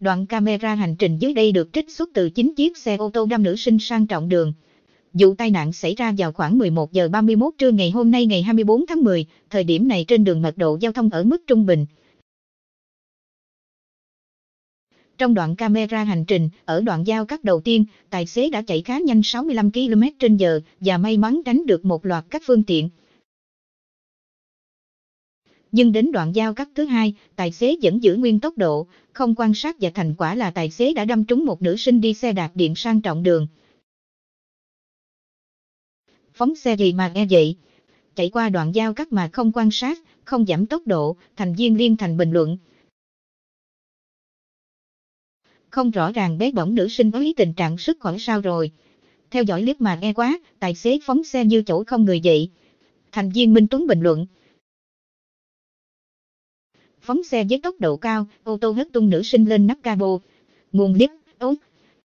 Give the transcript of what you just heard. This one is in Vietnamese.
Đoạn camera hành trình dưới đây được trích xuất từ 9 chiếc xe ô tô đâm nữ sinh sang trọng đường. Vụ tai nạn xảy ra vào khoảng 11 giờ 31 trưa ngày hôm nay ngày 24 tháng 10, thời điểm này trên đường mật độ giao thông ở mức trung bình. Trong đoạn camera hành trình, ở đoạn giao cắt đầu tiên, tài xế đã chạy khá nhanh 65 km/h và may mắn tránh được một loạt các phương tiện. Nhưng đến đoạn giao cắt thứ hai, tài xế vẫn giữ nguyên tốc độ, không quan sát và thành quả là tài xế đã đâm trúng một nữ sinh đi xe đạp điện sang trọng đường. Phóng xe gì mà nghe vậy? Chạy qua đoạn giao cắt mà không quan sát, không giảm tốc độ, thành viên Liên Thành bình luận. Không rõ ràng bé bỏng nữ sinh có ý tình trạng sức khỏe sao rồi. Theo dõi clip mà nghe quá, tài xế phóng xe như chỗ không người vậy. Thành viên Minh Tuấn bình luận. Phóng xe với tốc độ cao, ô tô hất tung nữ sinh lên nắp cabo. Nguồn clip: